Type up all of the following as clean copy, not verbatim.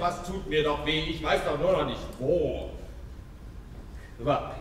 Irgendwas tut mir doch weh, ich weiß doch nur noch nicht wo. Super.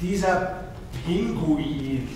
Dieser Pinguin.